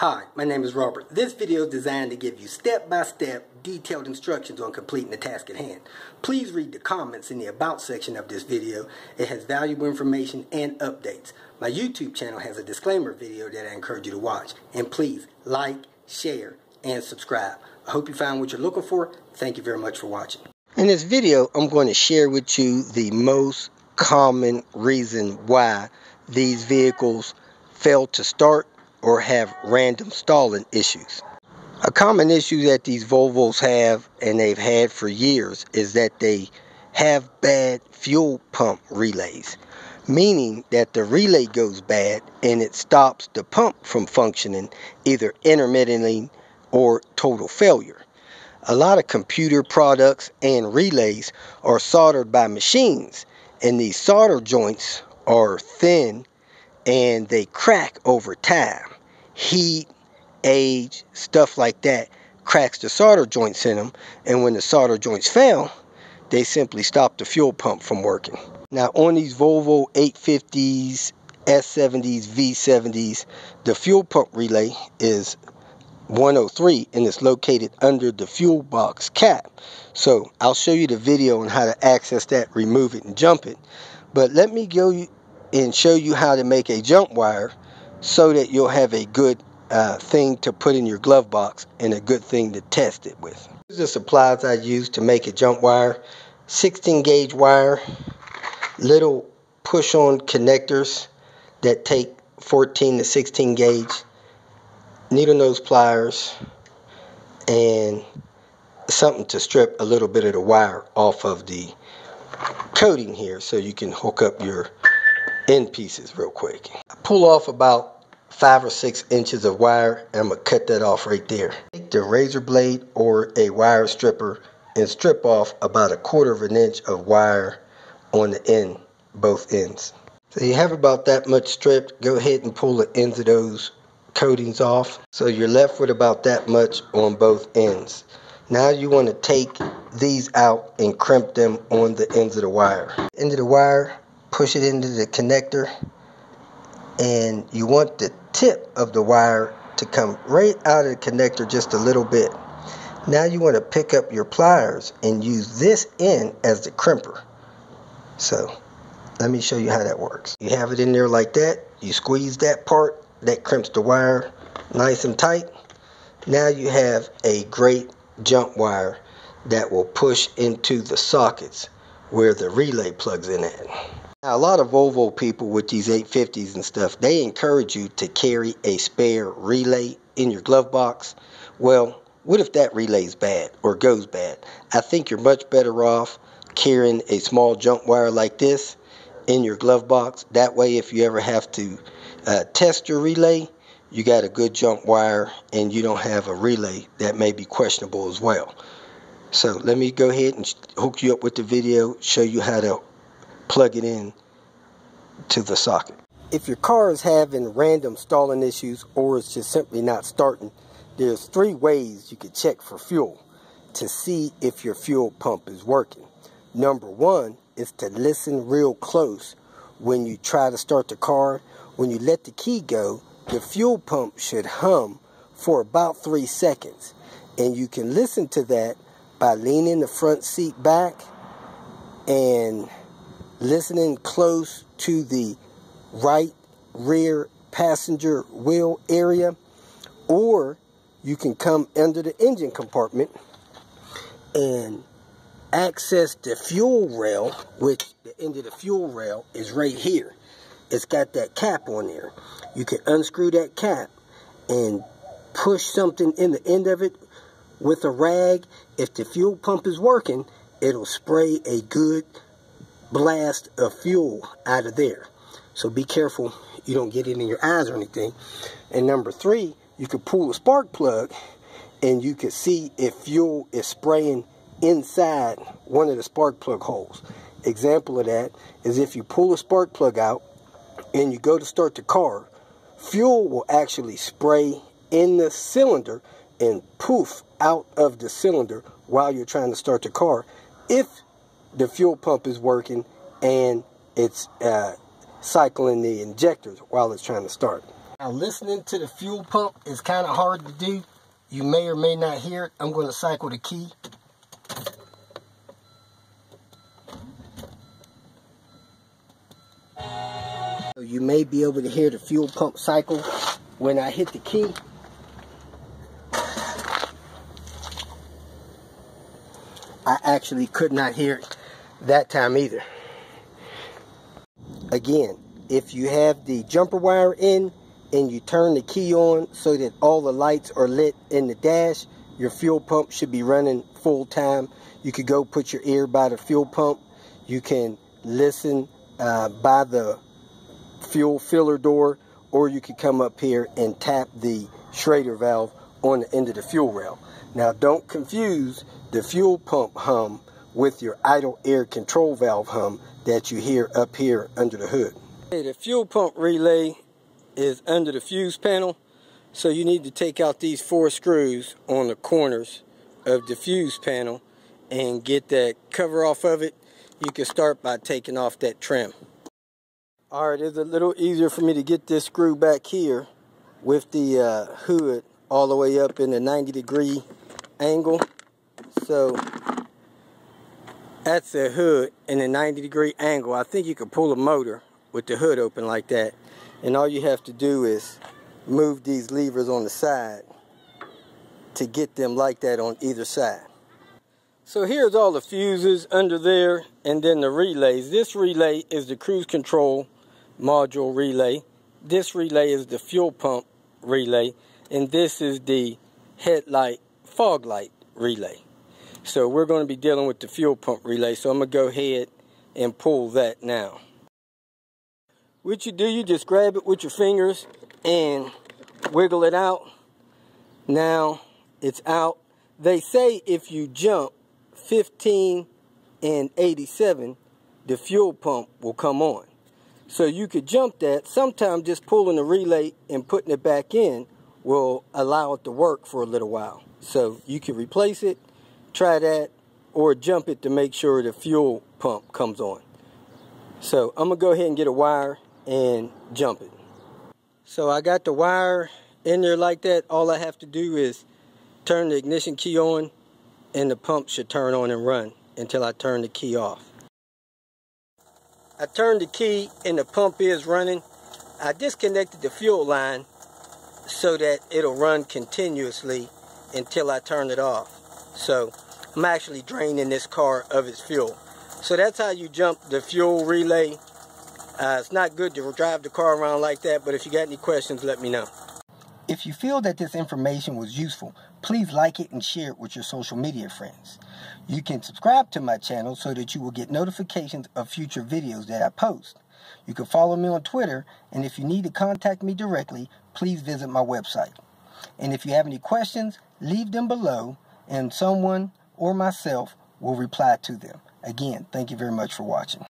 Hi, my name is Robert. This video is designed to give you step-by-step, detailed instructions on completing the task at hand. Please read the comments in the About section of this video. It has valuable information and updates. My YouTube channel has a disclaimer video that I encourage you to watch. And please like, share, and subscribe. I hope you found what you're looking for. Thank you very much for watching. In this video, I'm going to share with you the most common reason why these vehicles fail to start or have random stalling issues. A common issue that these Volvos have, and they've had for years, is that they have bad fuel pump relays, meaning that the relay goes bad and it stops the pump from functioning, either intermittently or total failure. A lot of computer products and relays are soldered by machines, and these solder joints are thin and they crack over time. Heat, age, stuff like that cracks the solder joints in them, and when the solder joints fail, they simply stop the fuel pump from working. Now on these Volvo 850s, S70s, V70s, the fuel pump relay is 103 and it's located under the fuel box cap. So I'll show you the video on how to access that, remove it, and jump it. But let me go and show you how to make a jump wire so that you'll have a good thing to put in your glove box and a good thing to test it with. Here's the supplies I use to make a jump wire: 16 gauge wire, little push on connectors that take 14 to 16 gauge, needle nose pliers, and something to strip a little bit of the wire off of the coating here so you can hook up your end pieces real quick. I pull off about 5 or 6 inches of wire, and I'm gonna cut that off right there. Take the razor blade or a wire stripper and strip off about 1/4 of an inch of wire on the end, both ends. So you have about that much stripped. Go ahead and pull the ends of those coatings off, so you're left with about that much on both ends. Now you want to take these out and crimp them on the ends of the wire. End of the wire, push it into the connector, and you want the tip of the wire to come right out of the connector just a little bit. Now you want to pick up your pliers and use this end as the crimper. So let me show you how that works. You have it in there like that. You squeeze that part that crimps the wire nice and tight. Now you have a great jump wire that will push into the sockets where the relay plugs in at. Now, a lot of Volvo people with these 850s and stuff, they encourage you to carry a spare relay in your glove box. Well, what if that relay's bad or goes bad? I think you're much better off carrying a small jump wire like this in your glove box. That way, if you ever have to test your relay, you got a good jump wire and you don't have a relay that may be questionable as well. So let me go ahead and hook you up with the video, show you how to plug it in to the socket. If your car is having random stalling issues or it's just simply not starting, there's 3 ways you can check for fuel to see if your fuel pump is working. Number 1 is to listen real close when you try to start the car. When you let the key go, the fuel pump should hum for about 3 seconds. And you can listen to that by leaning the front seat back and listening close to the right rear passenger wheel area, or you can come under the engine compartment and access the fuel rail, which the end of the fuel rail is right here. It's got that cap on there. You can unscrew that cap and push something in the end of it with a rag. If the fuel pump is working, it'll spray a good blast of fuel out of there. So be careful you don't get it in your eyes or anything. And number 3, you can pull a spark plug and you can see if fuel is spraying inside one of the spark plug holes. Example of that is if you pull a spark plug out and you go to start the car, fuel will actually spray in the cylinder and poof out of the cylinder while you're trying to start the car if the fuel pump is working and it's cycling the injectors while it's trying to start. Now listening to the fuel pump is kind of hard to do. You may or may not hear it. I'm going to cycle the key. So you may be able to hear the fuel pump cycle when I hit the key. I actually could not hear it that time either. Again, if you have the jumper wire in and you turn the key on so that all the lights are lit in the dash, your fuel pump should be running full time. You could go put your ear by the fuel pump. You can listen by the fuel filler door, or you could come up here and tap the Schrader valve on the end of the fuel rail. Now don't confuse the fuel pump hum with your idle air control valve hum that you hear up here under the hood. The fuel pump relay is under the fuse panel, so you need to take out these 4 screws on the corners of the fuse panel and get that cover off of it. You can start by taking off that trim. Alright, it's a little easier for me to get this screw back here with the hood all the way up in a 90-degree angle. So that's the hood in a 90-degree angle. I think you can pull a motor with the hood open like that, and all you have to do is move these levers on the side to get them like that on either side. So here's all the fuses under there, and then the relays. This relay is the cruise control module relay. This relay is the fuel pump relay, and this is the headlight fog light relay. So we're going to be dealing with the fuel pump relay, so I'm going to go ahead and pull that now. What you do, you just grab it with your fingers and wiggle it out. Now it's out. They say if you jump 15 and 87, the fuel pump will come on. So you could jump that. Sometimes just pulling the relay and putting it back in will allow it to work for a little while. So you can replace it, try that, or jump it to make sure the fuel pump comes on. So I'm gonna go ahead and get a wire and jump it. So I got the wire in there like that. All I have to do is turn the ignition key on, and the pump should turn on and run until I turn the key off. I turned the key and the pump is running. I disconnected the fuel line so that it'll run continuously until I turn it off. So I'm actually draining this car of its fuel. So that's how you jump the fuel relay. It's not good to drive the car around like that, but if you got any questions, let me know. If you feel that this information was useful, please like it and share it with your social media friends. You can subscribe to my channel so that you will get notifications of future videos that I post. You can follow me on Twitter, and if you need to contact me directly, please visit my website. And if you have any questions, leave them below, and someone or myself will reply to them. Again, thank you very much for watching.